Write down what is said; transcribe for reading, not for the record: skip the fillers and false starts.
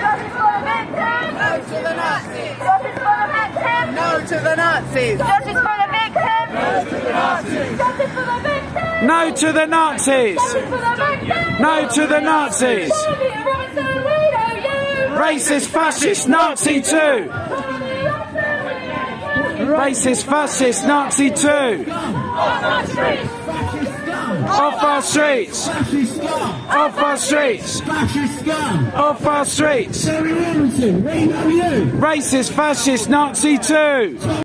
No to the Nazis! Justice for the victims! No to the Nazis! Justice for the victims! No to the Nazis! Justice for the victims! No to the Nazis! Racist, fascist, Nazi too! Racist, fascist, Nazi too! Off our streets! Off our streets! Off our streets! Racist, fascist, Nazi too!